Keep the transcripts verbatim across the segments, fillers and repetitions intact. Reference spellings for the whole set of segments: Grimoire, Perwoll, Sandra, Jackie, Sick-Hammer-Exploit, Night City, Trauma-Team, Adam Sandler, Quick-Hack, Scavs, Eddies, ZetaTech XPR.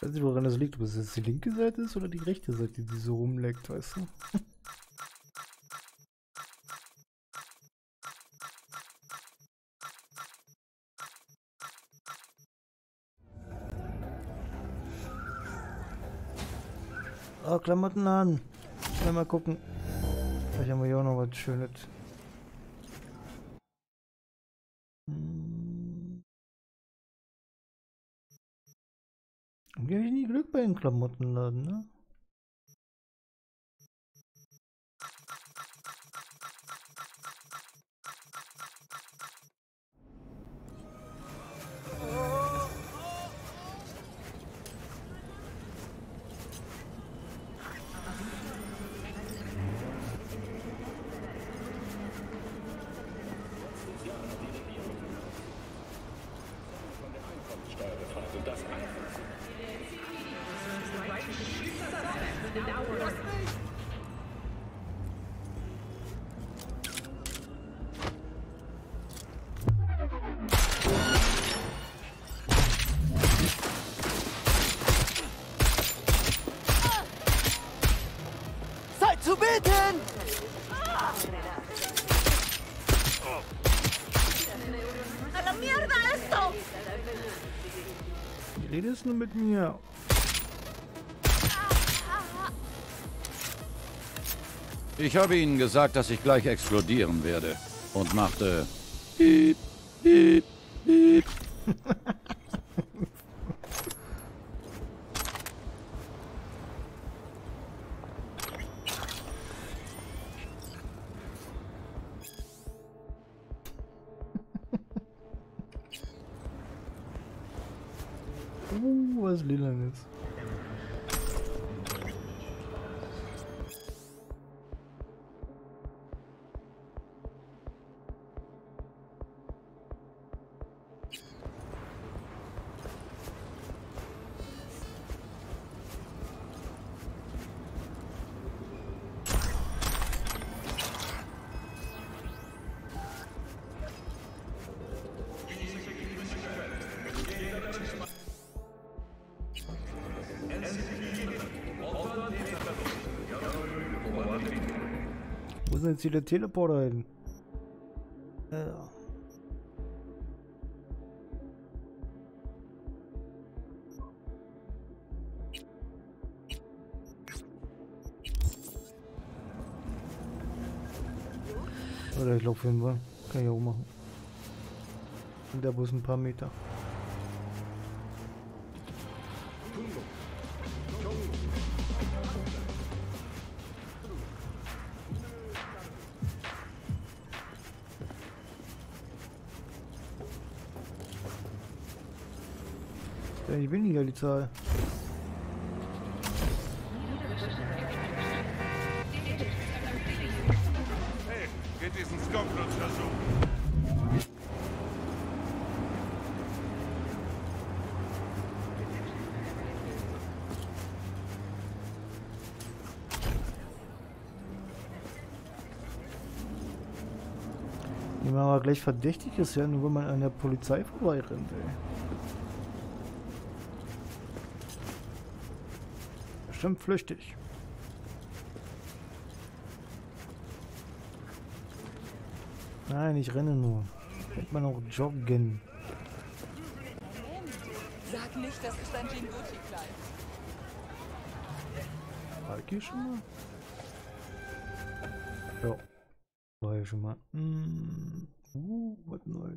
Ich weiß nicht, woran das liegt, ob es jetzt die linke Seite ist oder die rechte Seite, die so rumleckt, weißt du? Oh, Klamotten an. Schnell mal gucken. Vielleicht haben wir hier auch noch was Schönes. Hm. Irgendwie habe ich nie Glück bei den Klamottenladen, ne? Redest du mit mir? Ich habe ihnen gesagt, dass ich gleich explodieren werde und machte piep, piep, piep. Jetzt hier der Teleporter hin. Ja. Oder ich laufe hin, war. Kann ich auch machen. Und der Bus ein paar Meter. Ich bin nicht die Zahl. Hey, geht diesen Skopflutscher so. Nehmen wir aber gleich verdächtig ist, ja, nur wenn man an der Polizei vorbeirennt, ey. Flüchtig. Nein, ich renne nur. Hätte man auch joggen. Sag nicht, das ist ein Jinguchi-Kleid. War ich hier schon mal? Ja. War hier schon mal. Mm. Uh, was neu.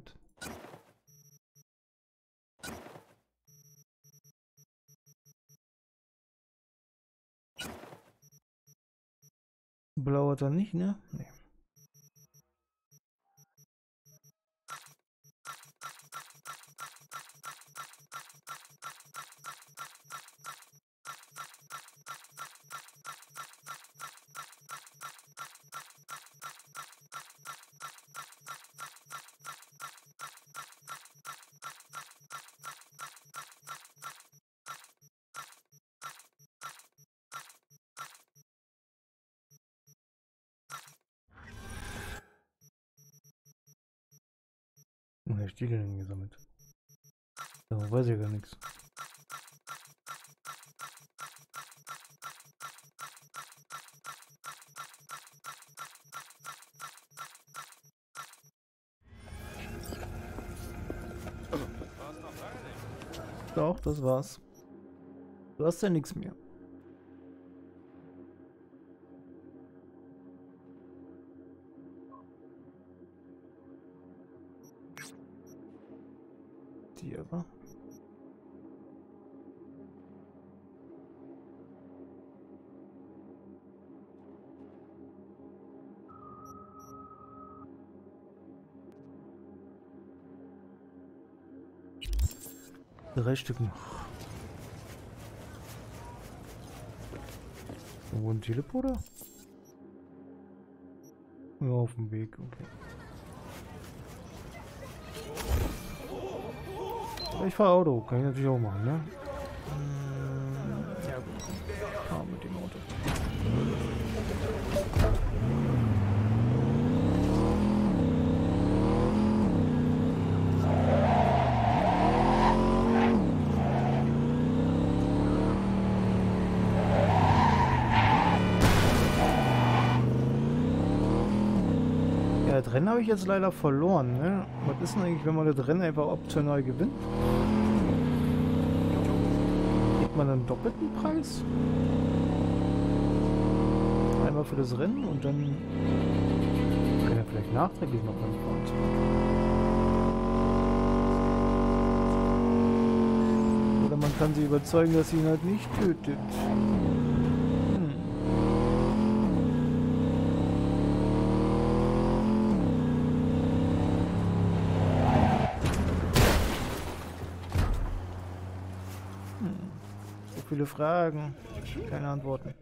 Blau hat er nicht, ne? Nee. Stiele denn gesammelt? Da weiß ich gar nichts. Doch, das war's. Du hast ja nichts mehr. Die aber. Drei Stück noch. Irgendwo ein Teleporter? Ja, auf dem Weg, okay. Ich fahre Auto, kann ich natürlich auch machen, ne? Ja gut, ich fahre mit dem Auto. Rennen habe ich jetzt leider verloren, ne? Was ist denn eigentlich, wenn man das Rennen einfach optional gewinnt? Gibt man einen doppelten Preis? Einmal für das Rennen und dann kann er vielleicht nachträglich noch mal fahren. Oder man kann sie überzeugen, dass sie ihn halt nicht tötet. Viele Fragen, keine Antworten.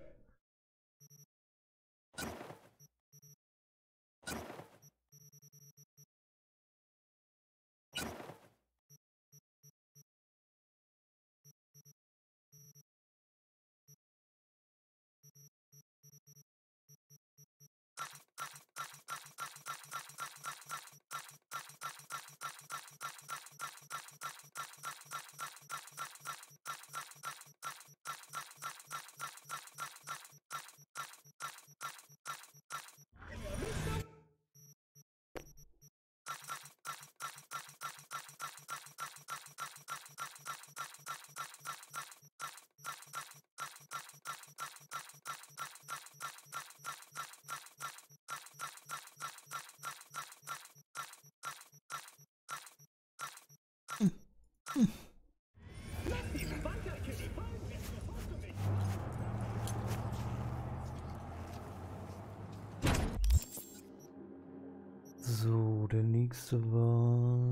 So, der nächste war...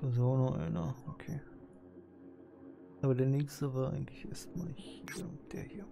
Da ist auch noch einer, okay. Aber der nächste war eigentlich erstmal hier, der hier.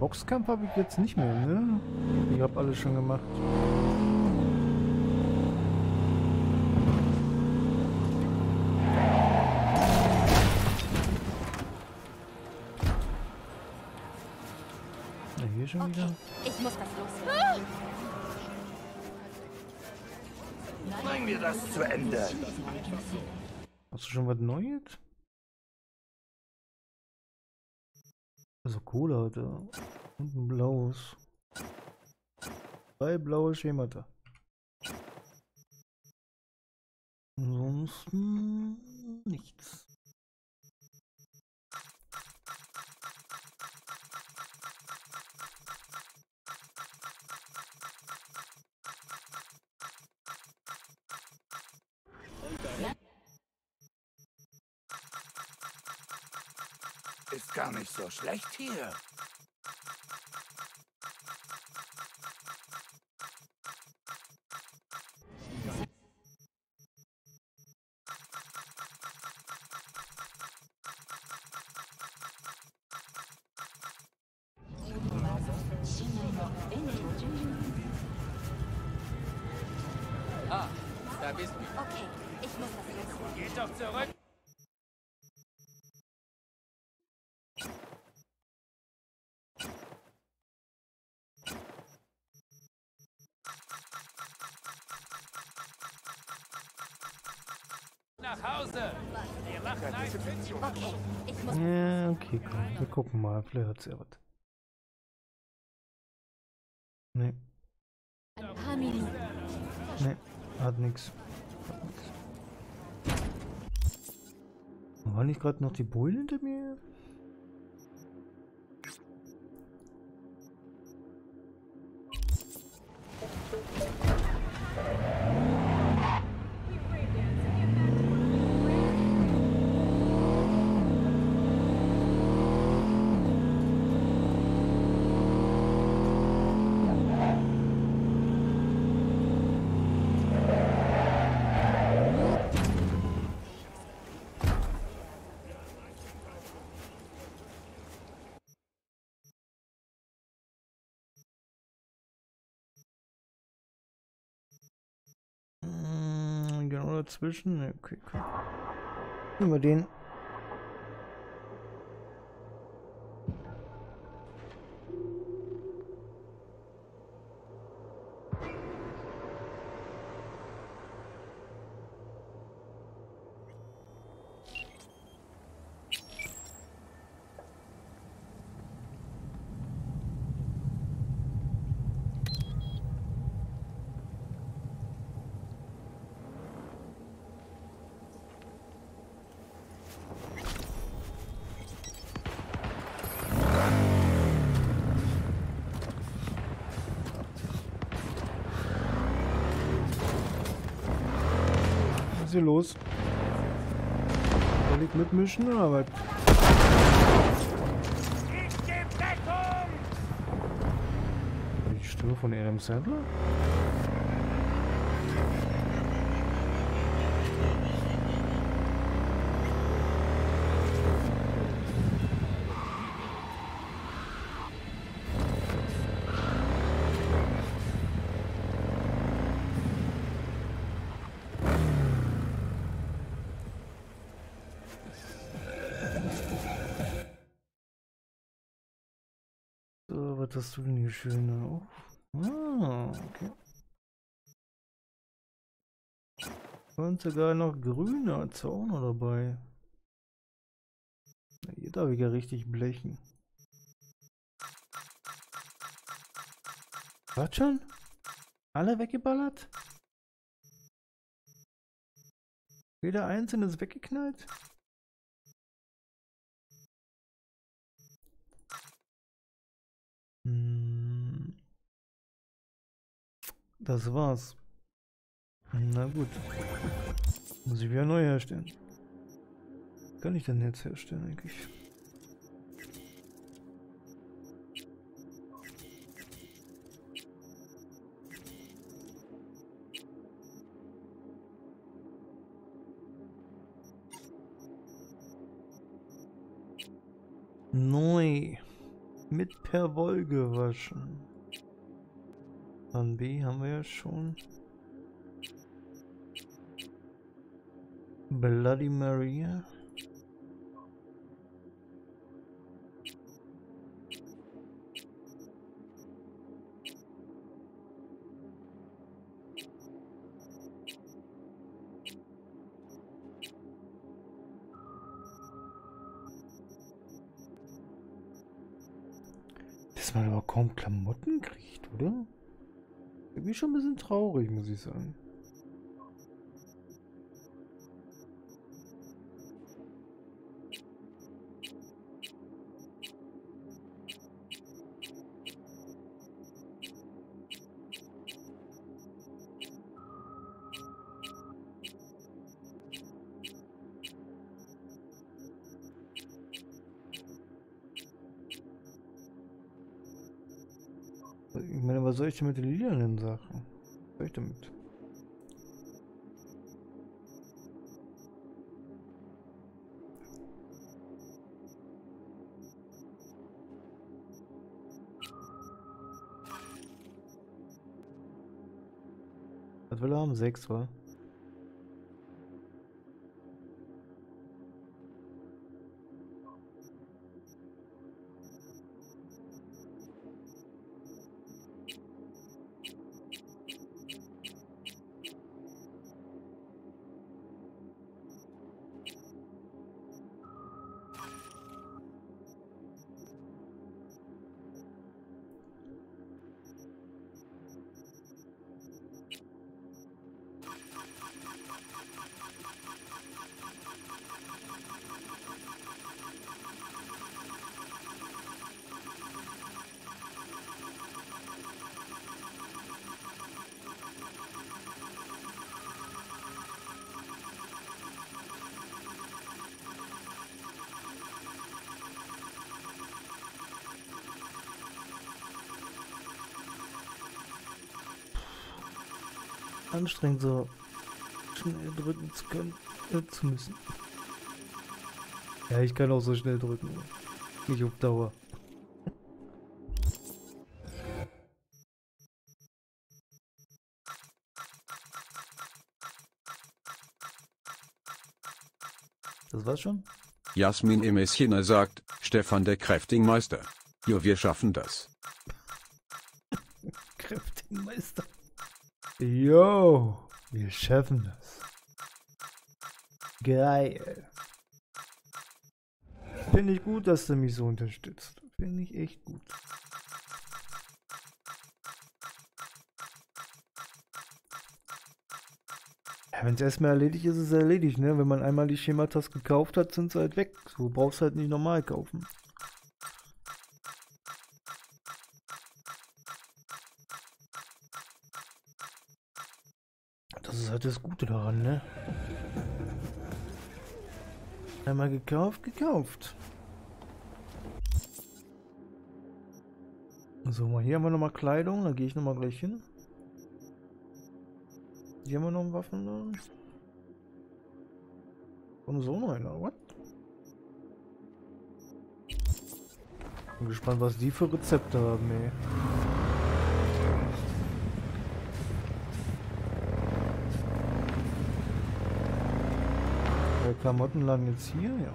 Boxkampf habe ich jetzt nicht mehr, ne? Ich habe alles schon gemacht. Na, hier schon wieder. Okay, ich muss das los. Ah! Bringen wir das zu Ende. Hast du schon was Neues? Also Cola heute. Und ein blaues. Drei blaue Schemata. Ansonsten nichts. Ist gar nicht so schlecht hier. bist du. Okay, ich muss das jetzt. Geht doch zurück. Nach Hause. Wir machen eine Situation. Okay, ich muss. Ja, okay, komm. Wir gucken mal. Vielleicht hat's ja was. Nee. Nee, hat nix. Hat nix. War nicht gerade noch die Bullen hinter mir? Dazwischen, okay, komm. Nehmen wir den. Los. Soll ich mitmischen oder was? Ich geb Deckung! Die Stimme von Adam Sandler? Hast du denn hier schön auf? Ah, okay. Und sogar noch grüner Zaun dabei. Hier darf ich ja richtig blechen. Was schon? Alle weggeballert? Jeder einzelne ist weggeknallt? Das war's. Na gut. Muss ich wieder neu herstellen. Was kann ich denn jetzt herstellen eigentlich? Neu. Mit Perwoll gewaschen. An B haben wir ja schon. Bloody Maria. Dass man aber kaum Klamotten kriegt, oder? Irgendwie schon ein bisschen traurig, muss ich sagen. Ich meine, was soll ich denn mit den lilanen Sachen? Was soll ich damit? Was will er haben? sechs, war? Anstrengend, so schnell drücken zu können, äh, zu müssen. Ja, ich kann auch so schnell drücken. Nicht auf Dauer. Das war's schon? Jasmin im Messina sagt, Stefan der Craftingmeister. Jo, wir schaffen das. Craftingmeister. Jo, wir schaffen das. Geil. Finde ich gut, dass du mich so unterstützt. Finde ich echt gut. Ja, wenn es erstmal erledigt ist, ist es erledigt, ne? Wenn man einmal die Schematas gekauft hat, sind sie halt weg. So brauchst du halt nicht normal kaufen. Das Gute daran, ne? Einmal gekauft, gekauft. So, mal hier haben wir nochmal Kleidung, da gehe ich nochmal gleich hin. Hier haben wir noch Waffen da. Und so noch einer, what? Bin gespannt, was die für Rezepte haben, ey. Klamotten landen jetzt hier, ja.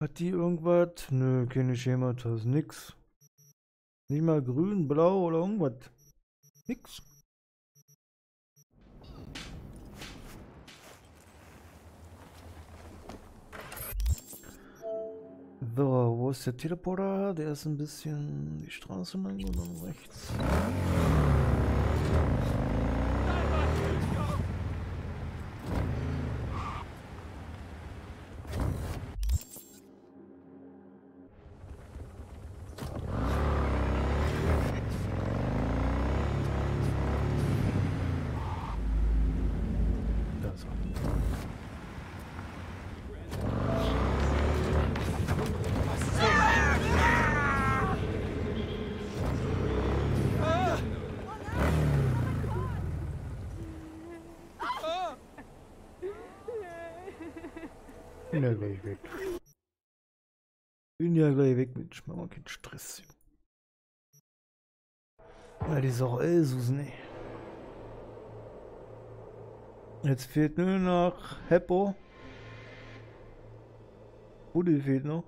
Hat die irgendwas? Nö, keine Schemata, ist nix. Nicht mal grün, blau oder irgendwas. Nix. So, wo ist der Teleporter? Der ist ein bisschen die Straße lang und dann rechts. Bin ja gleich weg. Bin ja gleich weg, Mensch. Mach mal keinen Stress. Na, die ist auch Elsus, ne? Jetzt fehlt nur noch Heppo. Buddy fehlt noch.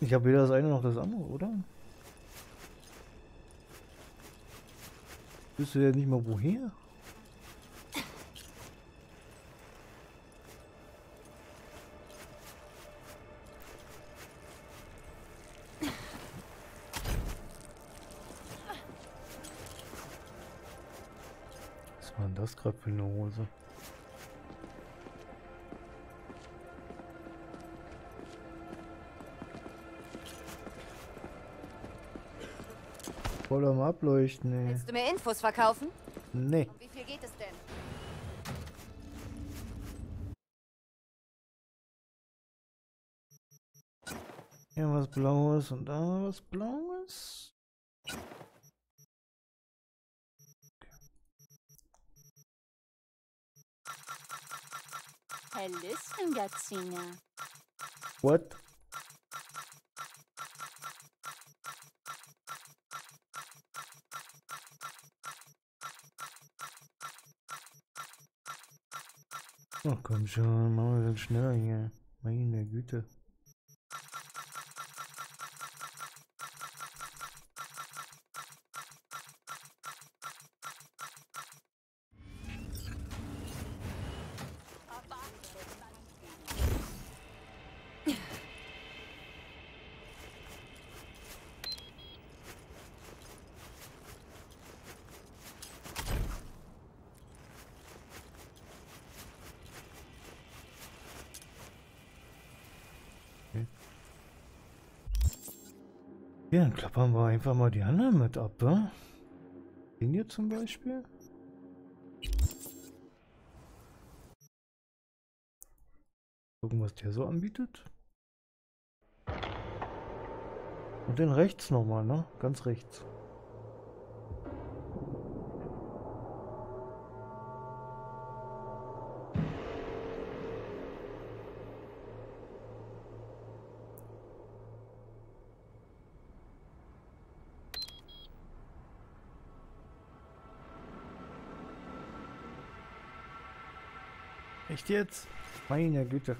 Ich habe weder das eine noch das andere, oder? Bist du ja nicht mal woher? Was war denn das gerade für eine Hose? Voll am Ableuchten, ey. Willst du mir Infos verkaufen? Nee. Um wie viel geht es denn? Hier was Blaues und da was Blaues. Okay. Hallöchen, Gazina. What? Ach komm schon, machen wir dann schneller hier. Meine Güte. Ja, dann klappern wir einfach mal die anderen mit ab, ne? Den hier zum Beispiel. Gucken, was der so anbietet. Und den rechts nochmal, ne? Ganz rechts. Echt jetzt? Meine Güte.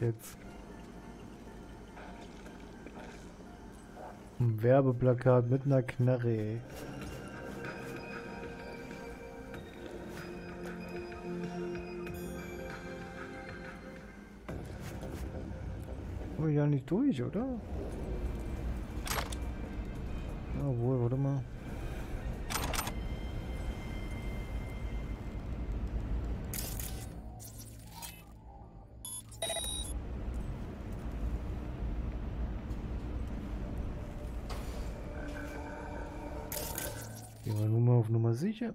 Jetzt. Ein Werbeplakat mit einer Knarre. Komm ich ja nicht durch, oder? Jawohl, warte mal. Sicher.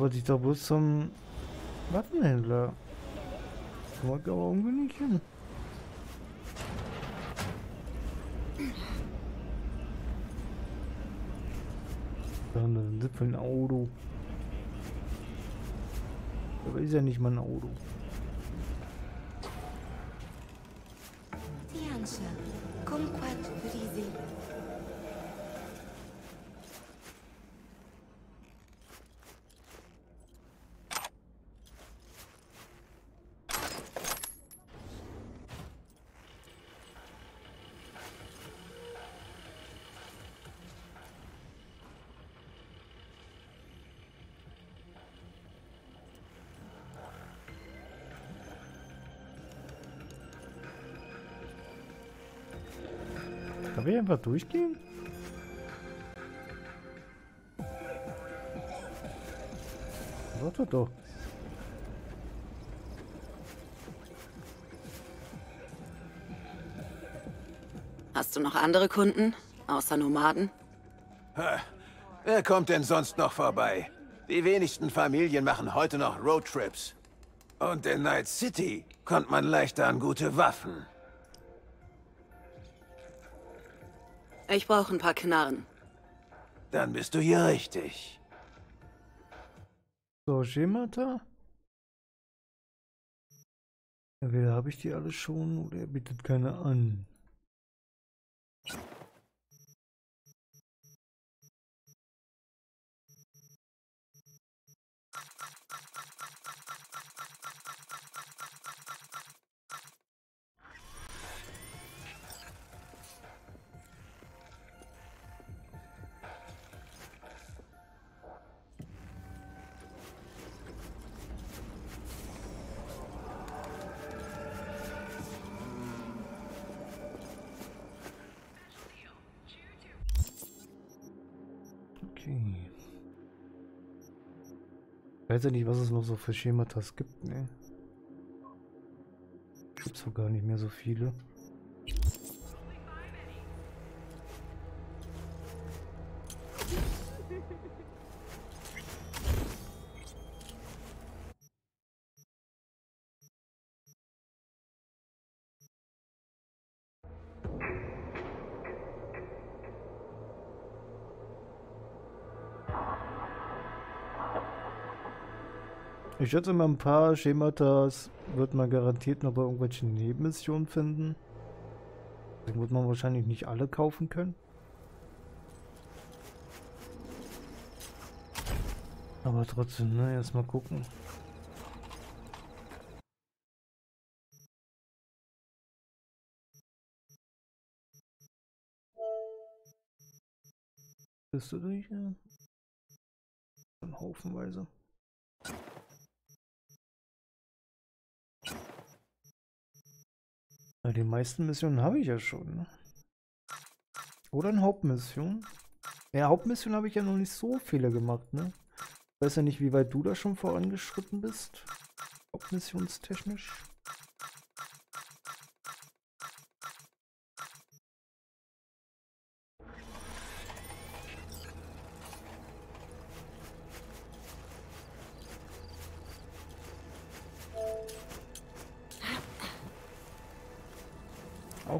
Wollte ich da bloß zum Waffenhändler. Ich wollte aber irgendwie nicht hin. Dann sind wir ein Auto. Aber ist ja nicht mal ein Auto. Kann ich einfach durchgehen? Warte doch. Hast du noch andere Kunden? Außer Nomaden? Ha. Wer kommt denn sonst noch vorbei? Die wenigsten Familien machen heute noch Roadtrips. Und in Night City kommt man leichter an gute Waffen. Ich brauche ein paar Knarren. Dann bist du hier richtig. So, Schemata. Entweder habe ich die alle schon oder er bietet keine an. Okay. Ich weiß ja nicht, was es noch so für Schemata gibt, ne? Gibt's doch gar nicht mehr so viele. Ich schätze mal, ein paar Schemata wird man garantiert noch bei irgendwelchen Nebenmissionen finden. Deswegen wird man wahrscheinlich nicht alle kaufen können. Aber trotzdem, ne, erstmal gucken. Bist du durch? Ja? Dann haufenweise. Die meisten Missionen habe ich ja schon. Ne? Oder eine Hauptmission. Ja, Hauptmission habe ich ja noch nicht so viele gemacht, ne? Ich weiß ja nicht, wie weit du da schon vorangeschritten bist. Hauptmissionstechnisch.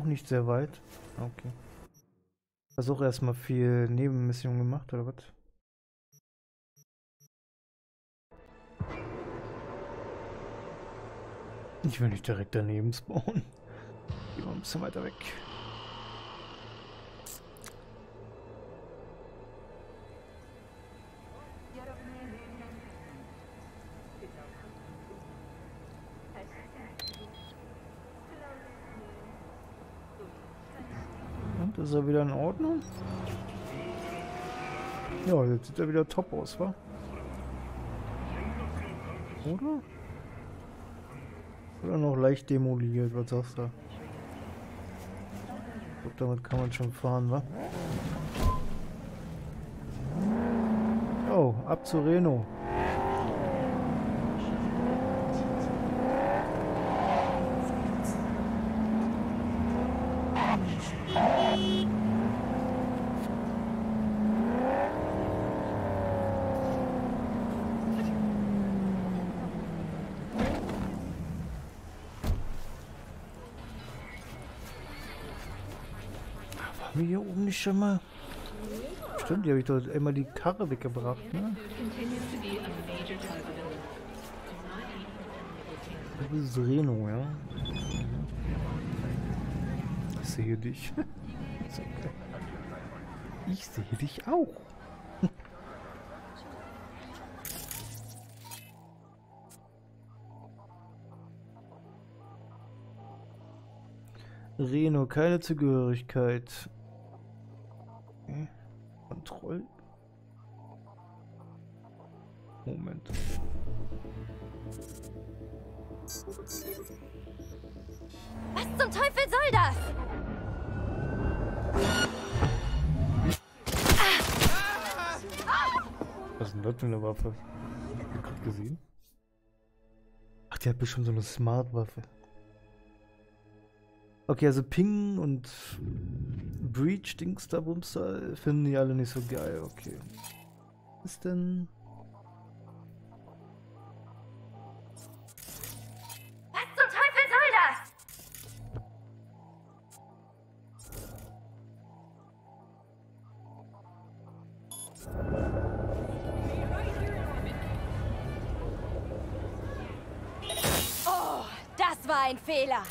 Nicht sehr weit. Okay. Versuche erstmal viel Nebenmission gemacht, oder was? Ich will nicht direkt daneben spawnen. Gehen wir ein bisschen weiter weg. Ist er wieder in Ordnung? Ja, jetzt sieht er wieder top aus, wa? Oder? Oder noch leicht demoliert, was sagst du? Ich glaube, damit kann man schon fahren, wa? Oh, ab zu Reno. Hier oben nicht schon mal. Stimmt, hier habe ich doch immer die Karre weggebracht, ne? Das ist Reno, ja. Ich sehe dich. Ich sehe dich auch. Reno, keine Zugehörigkeit. Kontroll. Moment. Was zum Teufel soll das? Was ist denn das für eine Waffe? Habt ihr gerade gesehen? Ach, die hat bestimmt so eine Smart-Waffe. Okay, also Ping und Breach, Dingster, Bumster finden die alle nicht so geil, okay. Was ist denn? Was zum Teufel soll das? Oh, das war ein Fehler.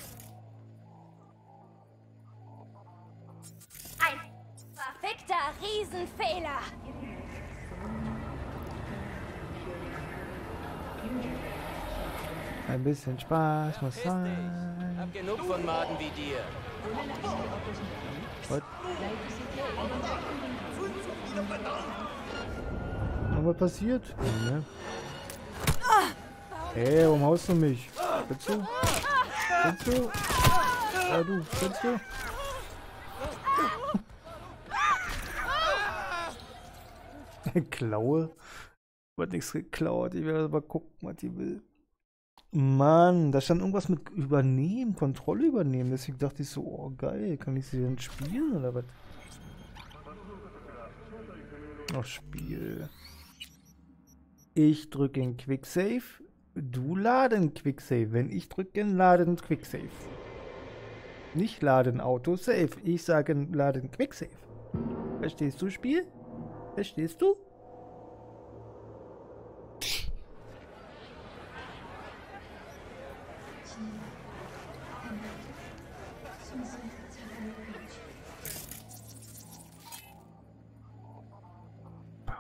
Riesenfehler! Ein bisschen Spaß muss sein. Hab genug von Maden wie dir. Was? Aber passiert? Ja, ne? Hey, warum haust du mich? Willst du? Willst du? Ja, du, willst du? klaue. Wird nichts geklaut. Ich werde aber gucken, was die will. Mann, da stand irgendwas mit übernehmen, Kontrolle übernehmen. Deswegen dachte ich so, oh geil, kann ich sie denn spielen oder was? Oh, Spiel. Ich drücke in Quicksave. Du laden Quicksave. Wenn ich drücke, laden Quicksave. Nicht laden Autosave. Ich sage laden Quicksave. Verstehst du, Spiel? Verstehst du?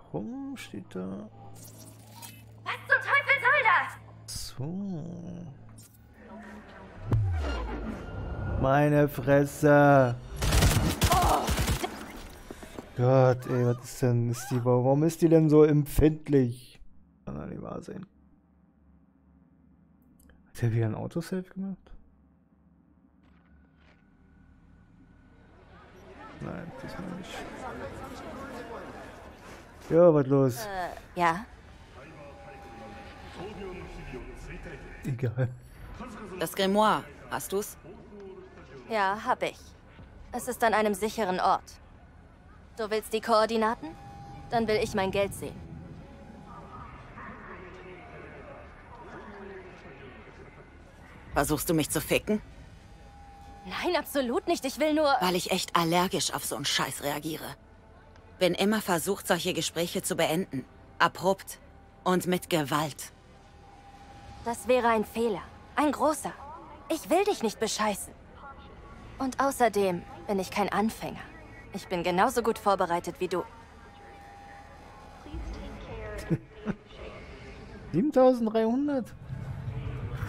Warum steht da? Was zum Teufel soll das? So. Meine Fresse. Oh. Gott, ey, was ist denn? Ist die, warum ist die denn so empfindlich? Kann doch nicht wahr sein. Hat der wieder ein Autosave gemacht? Nein, diesmal nicht. Ja, was los? Äh, ja. Egal. Das Grimoire, hast du's? Ja, hab ich. Es ist an einem sicheren Ort. Du willst die Koordinaten? Dann will ich mein Geld sehen. Versuchst du mich zu ficken? Nein, absolut nicht. Ich will nur... Weil ich echt allergisch auf so einen Scheiß reagiere. Bin immer versucht, solche Gespräche zu beenden. Abrupt und mit Gewalt. Das wäre ein Fehler. Ein großer. Ich will dich nicht bescheißen. Und außerdem bin ich kein Anfänger. Ich bin genauso gut vorbereitet wie du. siebentausenddreihundert?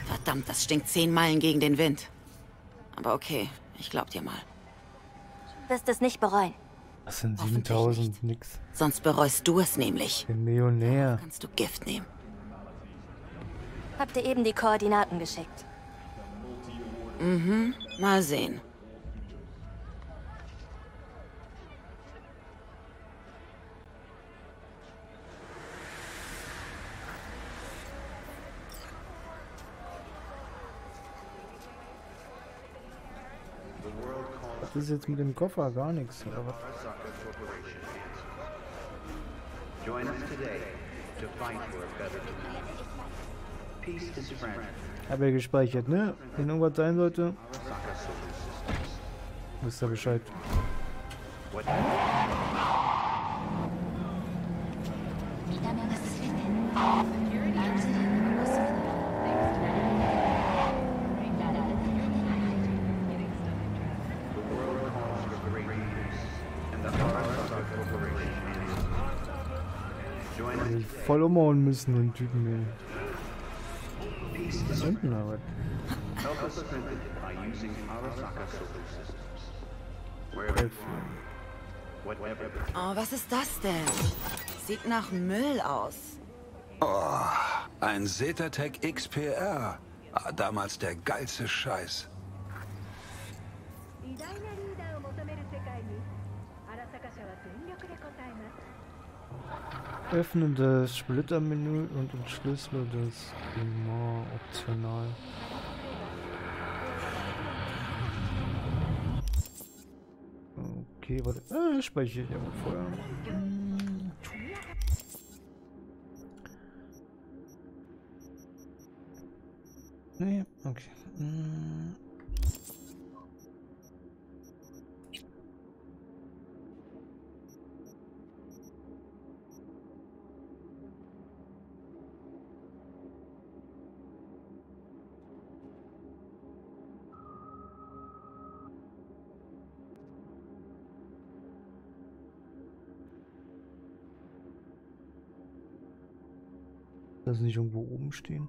Verdammt, das stinkt zehn Meilen gegen den Wind. Aber okay, ich glaub dir mal. Du wirst es nicht bereuen. Das sind siebentausend, nix. Sonst bereust du es nämlich. Den Millionär. Kannst du Gift nehmen. Habt ihr eben die Koordinaten geschickt? Mhm, mal sehen. Das ist jetzt mit dem Koffer gar nichts, oder was? Hab ja gespeichert, ne? Wenn irgendwas sein sollte, wisst ihr Bescheid. Voll umhauen müssen, den Typen, ey. Da hinten, aber. Oh, was ist das denn? Sieht nach Müll aus. Oh, ein ZetaTech X P R. Ah, damals der geilste Scheiß. Öffne das Splittermenü und entschlüssele das Grimoire optional. Okay, warte. Ah, speichere ich aber vorher. Nee, okay. Dass nicht irgendwo oben stehen.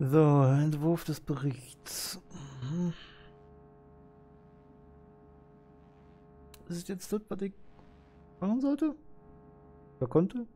So, Entwurf des Berichts. Mhm. Das ist jetzt das, was ich machen sollte? Oder konnte?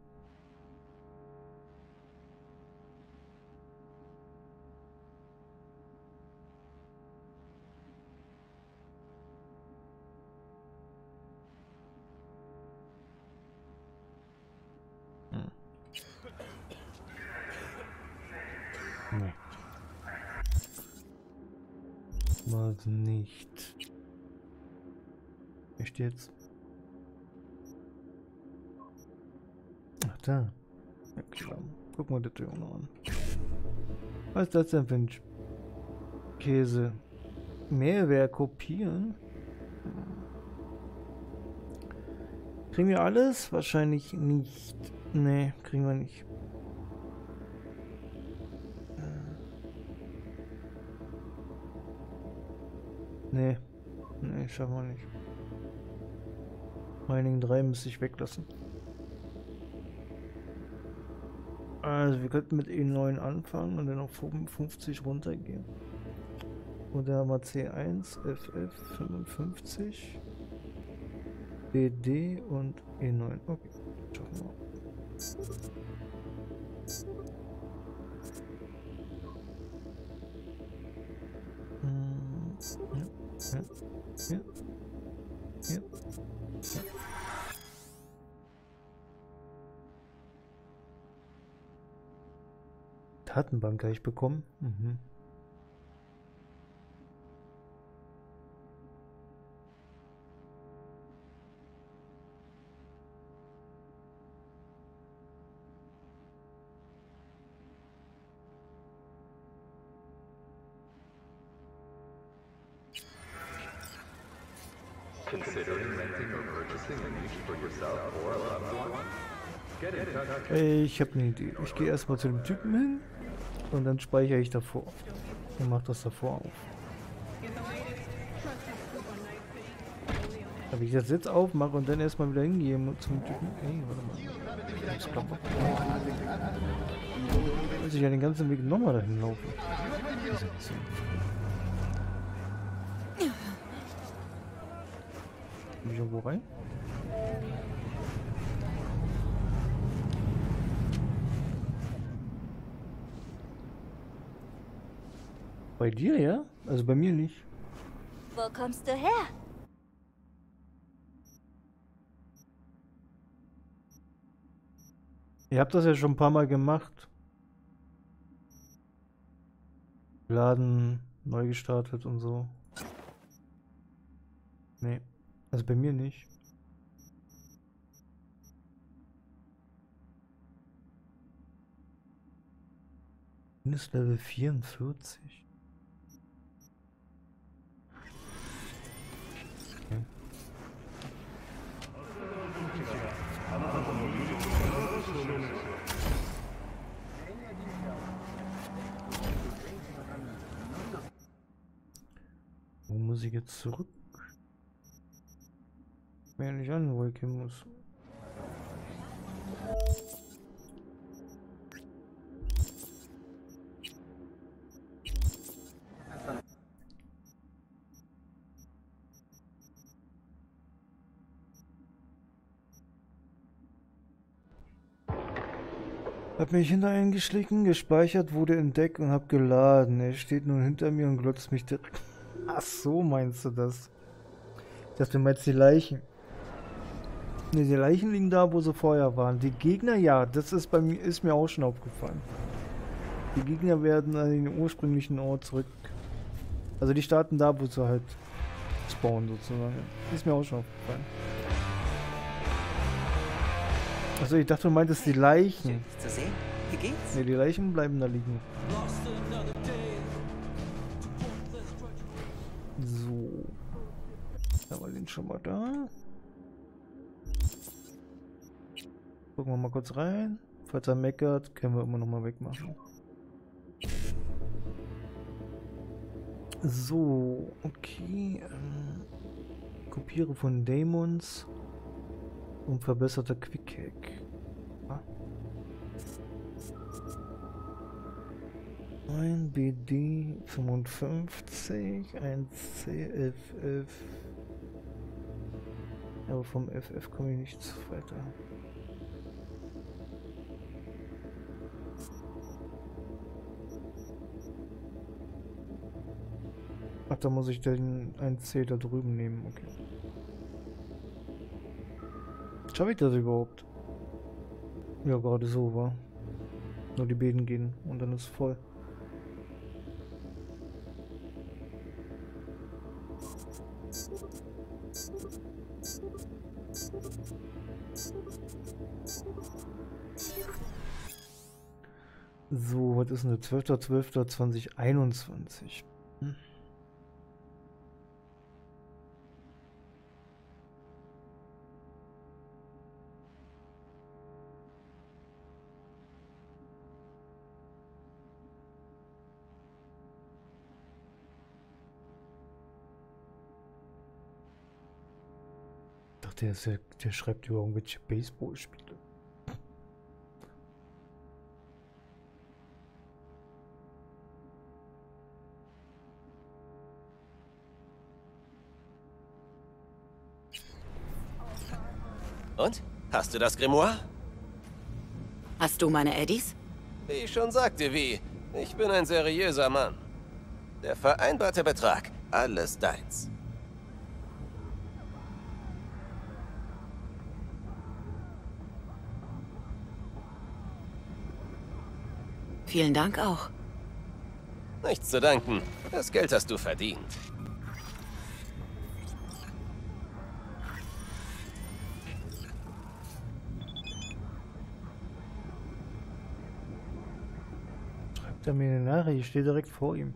Nicht. Hier steht's. Ach da. Ja, klar. Guck mal das Ding noch an. Was ist das denn für ein Käse? Mehrwert kopieren? Kriegen wir alles? Wahrscheinlich nicht. Nee, kriegen wir nicht. Nee, nee, schaffen wir nicht. Mining drei müsste ich weglassen. Also wir könnten mit E neun anfangen und dann auf fünfundfünfzig runtergehen. Und dann haben wir C eins, F F, fünfundfünfzig, B D und E neun. Okay, schaffen wir. Ja. Ja. Ja. Ja. Datenbank gleich bekommen. Mhm. Ich habe eine Idee. Ich gehe erstmal zu dem Typen hin und dann speichere ich davor. Und mache das davor auf. Wenn ich das jetzt aufmache und dann erstmal wieder hingehe zum Typen. Ey, warte mal. Muss ich ja den ganzen Weg nochmal dahin laufen. Komm ich irgendwo rein? Bei dir, ja? Also bei mir nicht. Wo kommst du her? Ihr habt das ja schon ein paar Mal gemacht. Laden neu gestartet und so. Nee, also bei mir nicht. Mindest Level vierundvierzig. Wo muss ich jetzt zurück? Ich weiß nicht an, wo ich hin muss. Hab mich hinter einen geschlichen, gespeichert, wurde entdeckt und hab geladen. Er steht nun hinter mir und glotzt mich direkt. Ach so, meinst du das? Ich dachte, du meinst die Leichen. Ne, die Leichen liegen da, wo sie vorher waren. Die Gegner, ja, das ist bei mir, ist mir auch schon aufgefallen. Die Gegner werden an den ursprünglichen Ort zurück. Also die starten da, wo sie halt spawnen sozusagen. Ist mir auch schon aufgefallen. Also ich dachte, du meintest die Leichen. Schön, dich zu sehen. Wie geht's? Ne, die Leichen bleiben da liegen. So. Da war den schon mal da. Gucken wir mal kurz rein. Falls er meckert, können wir immer noch mal wegmachen. So, okay. Ähm, kopiere von Dämons und verbesserter Quick-Hack. Ah. Ein B D fünfundfünfzig, ein C F F. Aber vom F F komme ich nichts weiter. Ach, da muss ich den ein C da drüben nehmen, okay. Schaffe ich das überhaupt? Ja, gerade so, war. Nur die Bäden gehen und dann ist es voll. So, was ist denn der zwölfter zwölfter zweitausendeinundzwanzig? Hm. Der, ist ja, der schreibt über irgendwelche Baseballspiele. Und? Hast du das Grimoire? Hast du meine Eddies? Wie ich schon sagte, wie. Ich bin ein seriöser Mann. Der vereinbarte Betrag, alles deins. Vielen Dank auch. Nichts zu danken. Das Geld hast du verdient. Schreibt er mir eine Nachricht, ich stehe direkt vor ihm.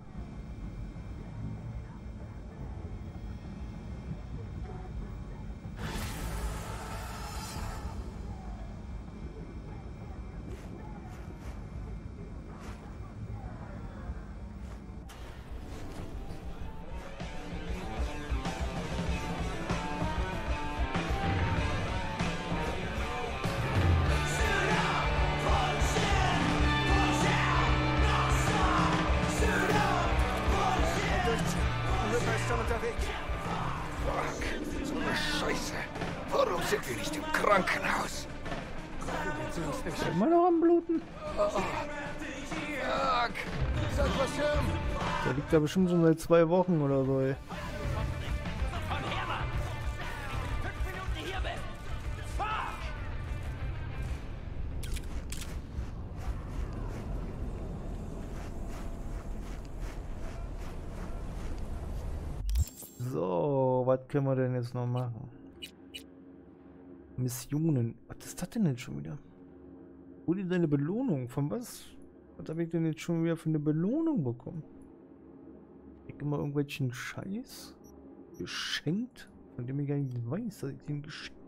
Da bestimmt schon seit zwei Wochen oder so. Ey. So, was können wir denn jetzt noch machen? Missionen. Was ist das denn jetzt schon wieder? Wo ist denn deine Belohnung? Von was? Was habe ich denn jetzt schon wieder für eine Belohnung bekommen? Immer irgendwelchen Scheiß geschenkt, von dem ich gar nicht weiß, dass ich den geschenkt.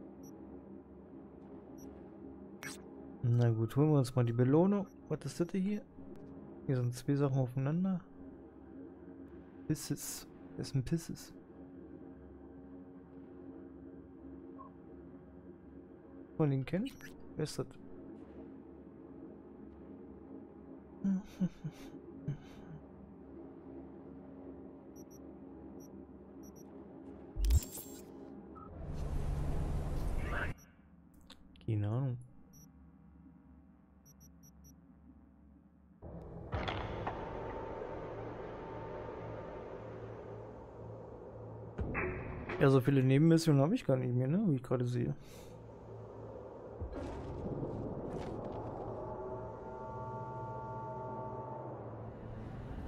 Na gut, holen wir uns mal die Belohnung. Was ist das hier? Hier sind zwei Sachen aufeinander. Pisses. Das ist ein Pisses. Wollen den kennen? Wer ist das? Keine Ahnung. Ja, so viele Nebenmissionen habe ich gar nicht mehr, ne? Wie ich gerade sehe.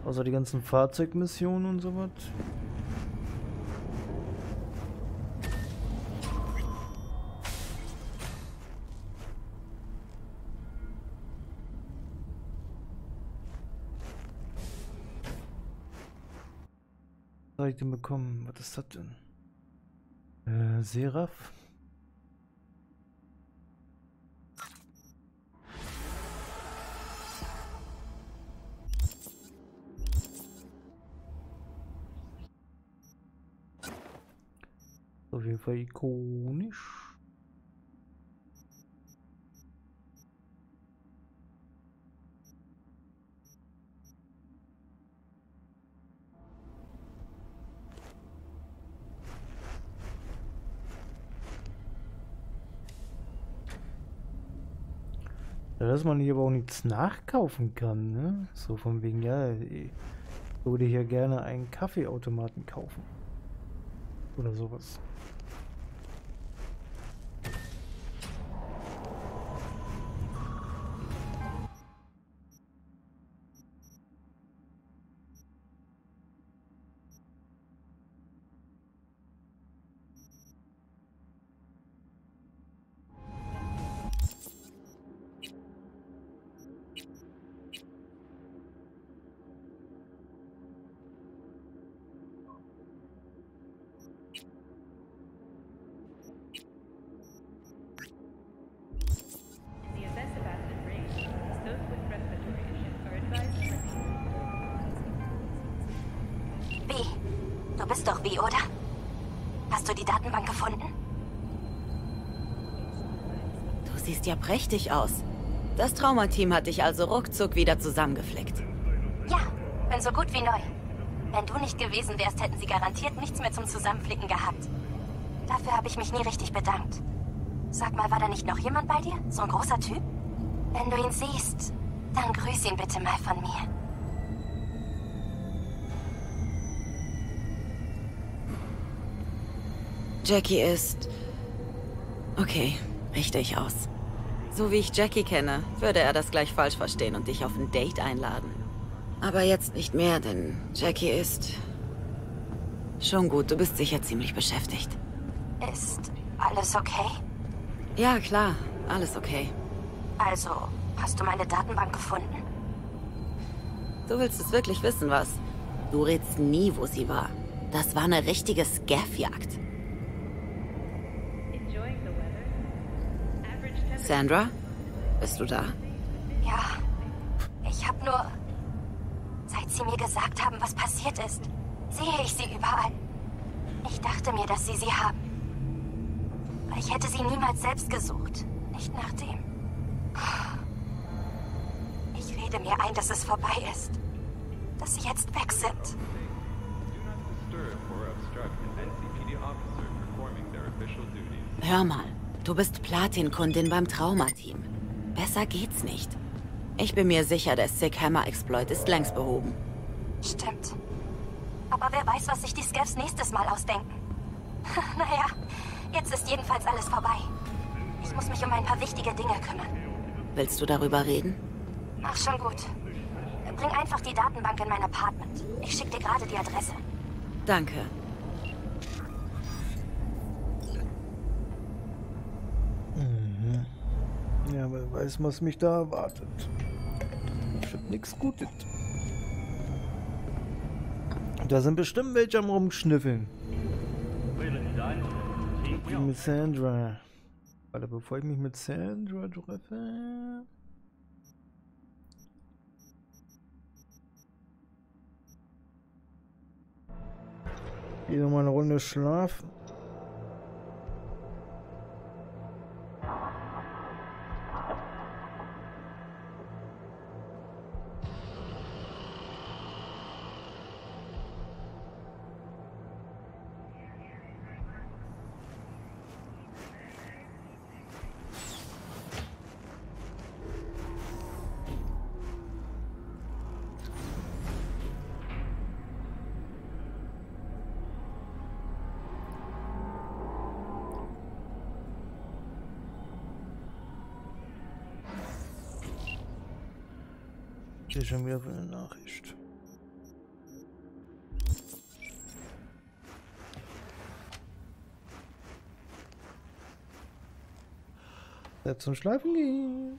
Außer die ganzen Fahrzeugmissionen und sowas. Was habe ich denn bekommen? Was ist das denn? Äh, Seraph. Auf jeden Fall ikonisch. Ja, dass man hier aber auch nichts nachkaufen kann, ne? So von wegen, ja, ich würde hier gerne einen Kaffeeautomaten kaufen. Oder sowas. Prächtig aus. Das Trauma-Team hat dich also ruckzuck wieder zusammengeflickt. Ja, bin so gut wie neu. Wenn du nicht gewesen wärst, hätten sie garantiert nichts mehr zum Zusammenflicken gehabt. Dafür habe ich mich nie richtig bedankt. Sag mal, war da nicht noch jemand bei dir? So ein großer Typ? Wenn du ihn siehst, dann grüß ihn bitte mal von mir. Jackie ist... Okay, richtig aus. So wie ich Jackie kenne, würde er das gleich falsch verstehen und dich auf ein Date einladen. Aber jetzt nicht mehr, denn Jackie ist... Schon gut, du bist sicher ziemlich beschäftigt. Ist alles okay? Ja, klar, alles okay. Also, hast du meine Datenbank gefunden? Du willst es wirklich wissen, was? Du rätst nie, wo sie war. Das war eine richtige Scav-Jagd. Sandra, bist du da? Ja, ich habe nur... Seit sie mir gesagt haben, was passiert ist, sehe ich sie überall. Ich dachte mir, dass sie sie haben. Ich hätte sie niemals selbst gesucht. Nicht nach dem. Ich rede mir ein, dass es vorbei ist. Dass sie jetzt weg sind. Hör mal. Du bist Platin-Kundin beim Trauma-Team. Besser geht's nicht. Ich bin mir sicher, der Sick-Hammer-Exploit ist längst behoben. Stimmt. Aber wer weiß, was sich die Scavs nächstes Mal ausdenken. Naja, jetzt ist jedenfalls alles vorbei. Ich muss mich um ein paar wichtige Dinge kümmern. Willst du darüber reden? Ach, schon gut. Bring einfach die Datenbank in mein Apartment. Ich schicke dir gerade die Adresse. Danke. Ja, aber wer weiß, was mich da erwartet. Ich hab nichts Gutes. Da sind bestimmt welche am Rumschnüffeln. Ich mit Sandra. Warte, bevor ich mich mit Sandra treffe. Geh nochmal eine Runde schlafen. Schon wieder eine Nachricht. Jetzt zum Schlafen gehen.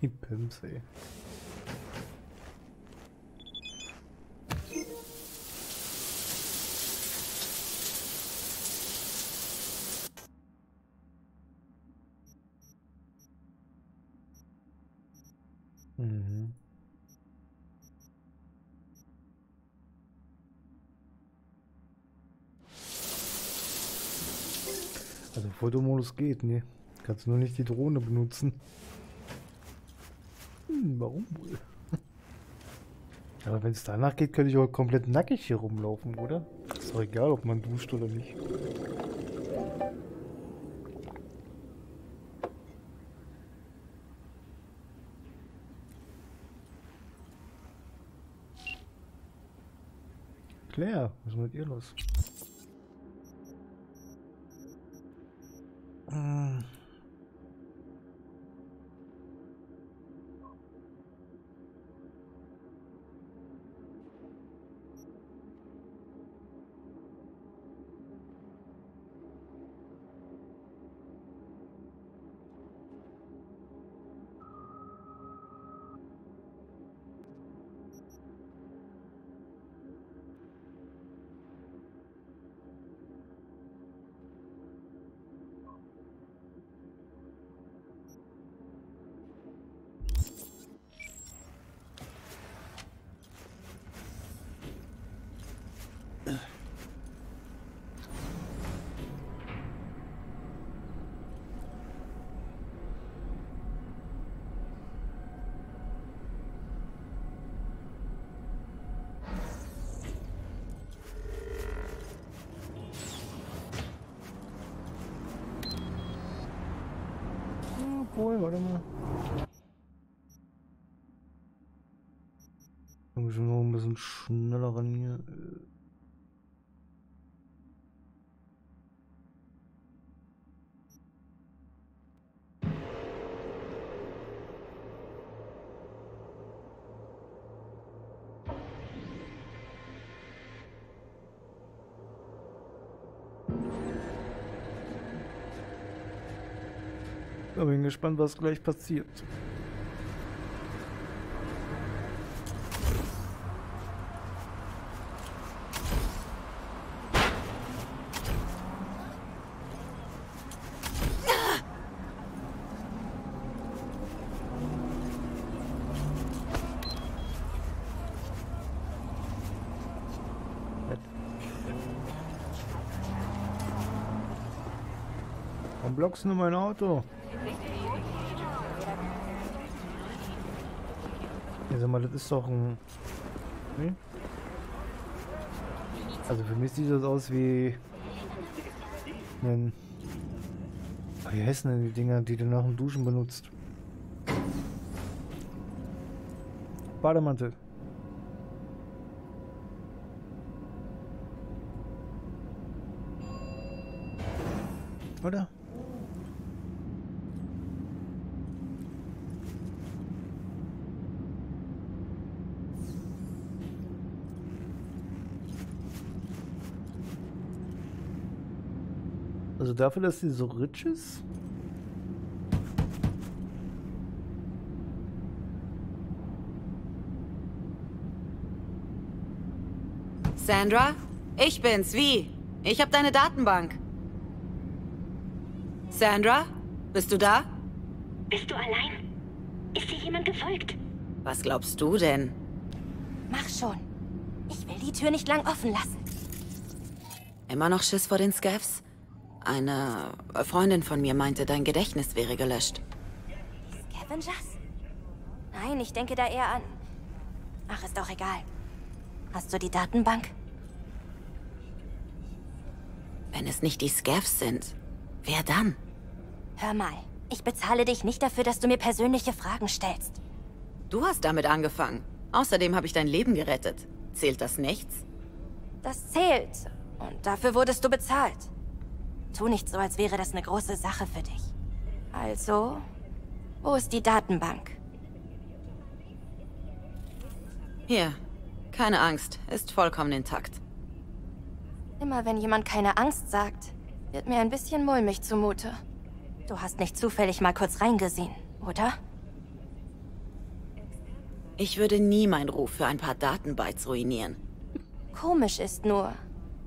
Die Pimps, ey. Mhm. Also Fotomodus geht, ne? Kannst du nur nicht die Drohne benutzen. Hm, warum wohl? Aber wenn es danach geht, könnte ich auch komplett nackig hier rumlaufen, oder? Ist doch egal, ob man duscht oder nicht. Claire, was ist mit ihr los? Hm. Warte mal. Da muss ich noch ein bisschen schneller ran hier. Ich bin gespannt, was gleich passiert. Warum blockst du nur mein Auto? Sag mal, das ist doch ein... Hm? Also für mich sieht das aus wie... Ein... Wie heißen denn die Dinger, die du nach dem Duschen benutzt? Bademantel. Oder? Also dafür, dass sie so rich ist? Sandra? Ich bin's, wie? Ich hab deine Datenbank. Sandra? Bist du da? Bist du allein? Ist dir jemand gefolgt? Was glaubst du denn? Mach schon. Ich will die Tür nicht lang offen lassen. Immer noch Schiss vor den Scavs? Eine Freundin von mir meinte, dein Gedächtnis wäre gelöscht. Die Scavengers? Nein, ich denke da eher an... Ach, ist doch egal. Hast du die Datenbank? Wenn es nicht die Scavs sind, wer dann? Hör mal, ich bezahle dich nicht dafür, dass du mir persönliche Fragen stellst. Du hast damit angefangen. Außerdem habe ich dein Leben gerettet. Zählt das nichts? Das zählt. Und dafür wurdest du bezahlt. Tu nicht so, als wäre das eine große Sache für dich. Also, wo ist die Datenbank? Hier, keine Angst, ist vollkommen intakt. Immer wenn jemand keine Angst sagt, wird mir ein bisschen mulmig zumute. Du hast nicht zufällig mal kurz reingesehen, oder? Ich würde nie meinen Ruf für ein paar Datenbytes ruinieren. Komisch ist nur,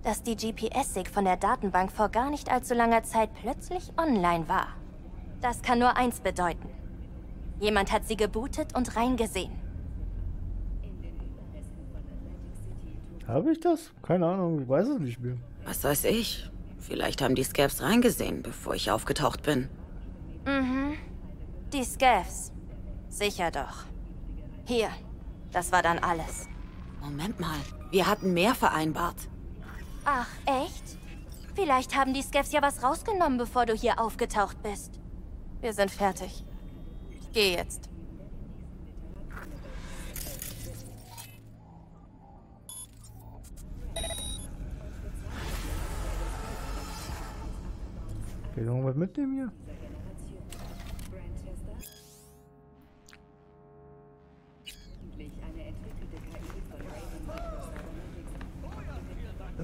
dass die G P S-Sig von der Datenbank vor gar nicht allzu langer Zeit plötzlich online war. Das kann nur eins bedeuten. Jemand hat sie gebootet und reingesehen. Habe ich das? Keine Ahnung, ich weiß es nicht mehr. Was weiß ich? Vielleicht haben die Scavs reingesehen, bevor ich aufgetaucht bin. Mhm. Die Scavs. Sicher doch. Hier, das war dann alles. Moment mal, wir hatten mehr vereinbart. Ach, echt? Vielleicht haben die Scavs ja was rausgenommen, bevor du hier aufgetaucht bist. Wir sind fertig. Geh jetzt. Geht irgendwas mit dem hier? Da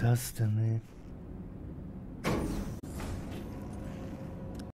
Das denn, ey?